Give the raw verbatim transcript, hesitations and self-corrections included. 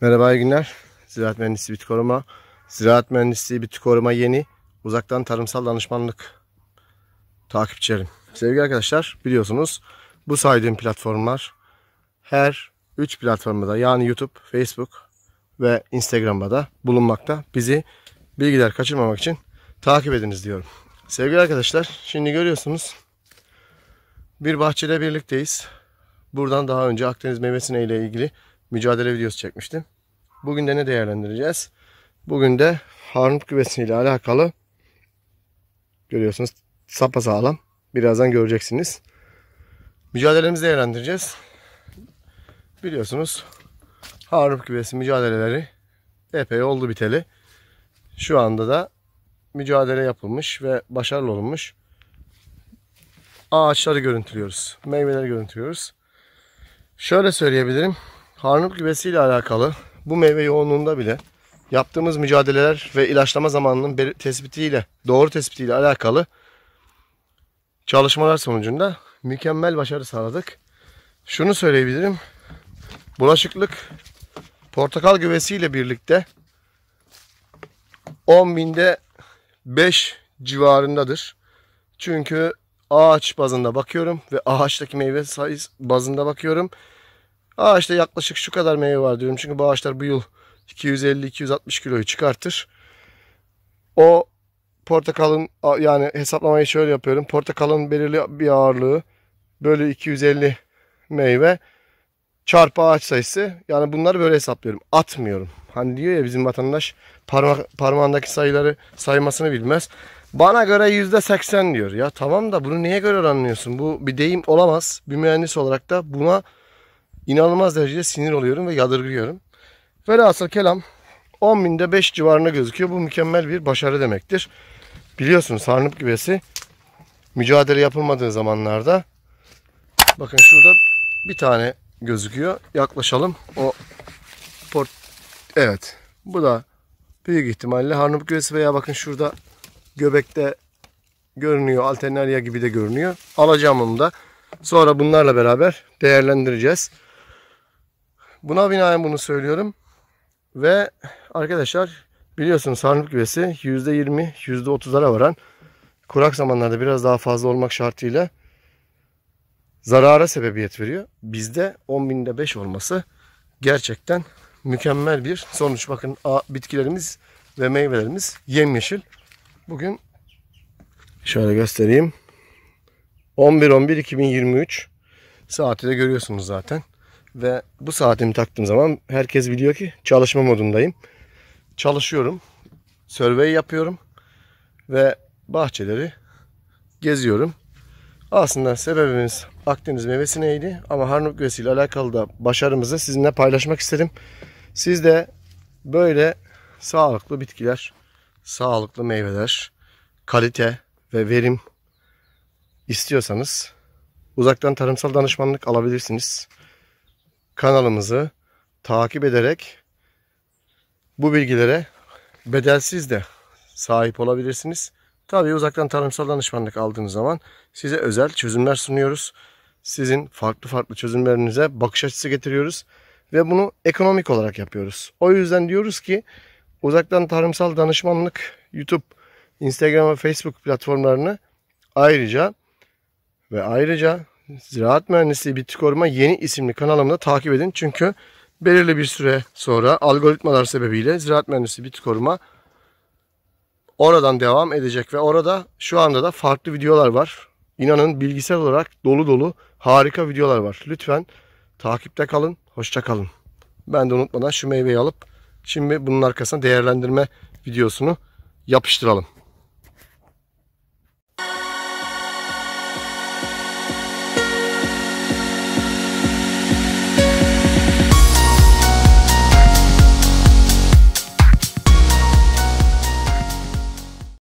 Merhaba, iyi günler. Ziraat Mühendisliği-Bitki Koruma. Ziraat Mühendisliği-Bitki Koruma yeni uzaktan tarımsal danışmanlık takipçilerim. Sevgili arkadaşlar, biliyorsunuz bu saydığım platformlar her üç platformda, yani YouTube, Facebook ve Instagram'da da bulunmakta. Bizi bilgiler kaçırmamak için takip ediniz diyorum. Sevgili arkadaşlar, şimdi görüyorsunuz bir bahçede birlikteyiz. Buradan daha önce Akdeniz Mevesi'ne ile ilgili mücadele videosu çekmiştim. Bugün de ne değerlendireceğiz? Bugün de harnup güvesi ile alakalı, görüyorsunuz sapasağlam, birazdan göreceksiniz. Mücadelemizi değerlendireceğiz. Biliyorsunuz harnup güvesi mücadeleleri epey oldu biteli. Şu anda da mücadele yapılmış ve başarılı olunmuş. Ağaçları görüntülüyoruz, meyveleri görüntülüyoruz. Şöyle söyleyebilirim. Harnup güvesi ile alakalı bu meyve yoğunluğunda bile yaptığımız mücadeleler ve ilaçlama zamanının tespitiyle, doğru tespitiyle alakalı çalışmalar sonucunda mükemmel başarı sağladık. Şunu söyleyebilirim. Bulaşıklık portakal güvesi ile birlikte on binde beş civarındadır. Çünkü ağaç bazında bakıyorum ve ağaçtaki meyve sayısı bazında bakıyorum. Ağaçta yaklaşık şu kadar meyve var diyorum. Çünkü bu ağaçlar bu yıl iki yüz elli iki yüz altmış kiloyu çıkartır. O portakalın, yani hesaplamayı şöyle yapıyorum. Portakalın belirli bir ağırlığı bölü iki yüz elli meyve çarpı ağaç sayısı. Yani bunları böyle hesaplıyorum. Atmıyorum. Hani diyor ya bizim vatandaş parmak, parmağındaki sayıları saymasını bilmez. Bana göre yüzde seksen diyor. Ya tamam da bunu neye göre anlıyorsun? Bu bir deyim olamaz. Bir mühendis olarak da buna İnanılmaz derecede sinir oluyorum ve yadırgıyorum. Velhasıl kelam on binde beş civarında gözüküyor. Bu mükemmel bir başarı demektir. Biliyorsunuz harnup güvesi mücadele yapılmadığı zamanlarda, bakın şurada bir tane gözüküyor. Yaklaşalım. O port Evet. Bu da büyük ihtimalle harnup güvesi veya bakın şurada göbekte görünüyor. Alternaria gibi de görünüyor. Alacağım onu da. Sonra bunlarla beraber değerlendireceğiz. Buna binaen bunu söylüyorum. Ve arkadaşlar biliyorsunuz harnup güvesi yüzde yirmi yüzde otuzlara varan, kurak zamanlarda biraz daha fazla olmak şartıyla zarara sebebiyet veriyor. Bizde on binde beş olması gerçekten mükemmel bir sonuç. Bakın bitkilerimiz ve meyvelerimiz yemyeşil. Bugün şöyle göstereyim. on bir on bir iki bin yirmi üç saati de görüyorsunuz zaten. Ve bu saatimi taktığım zaman herkes biliyor ki çalışma modundayım. Çalışıyorum. Survey yapıyorum. Ve bahçeleri geziyorum. Aslında sebebimiz Akdeniz meyvesineydi. Ama harnup güvesi ile alakalı da başarımızı sizinle paylaşmak istedim. Siz de böyle sağlıklı bitkiler, sağlıklı meyveler, kalite ve verim istiyorsanız uzaktan tarımsal danışmanlık alabilirsiniz. Kanalımızı takip ederek bu bilgilere bedelsiz de sahip olabilirsiniz. Tabii uzaktan tarımsal danışmanlık aldığınız zaman size özel çözümler sunuyoruz. Sizin farklı farklı çözümlerinize bakış açısı getiriyoruz ve bunu ekonomik olarak yapıyoruz. O yüzden diyoruz ki uzaktan tarımsal danışmanlık YouTube, Instagram ve Facebook platformlarını ayrıca Ve ayrıca Ziraat Mühendisliği Bitki Koruma yeni isimli kanalımda takip edin. Çünkü belirli bir süre sonra algoritmalar sebebiyle Ziraat Mühendisliği Bitki Koruma oradan devam edecek. Ve orada şu anda da farklı videolar var. İnanın bilgisayar olarak dolu dolu harika videolar var. Lütfen takipte kalın. Hoşça kalın. Ben de unutmadan şu meyveyi alıp şimdi bunun arkasına değerlendirme videosunu yapıştıralım.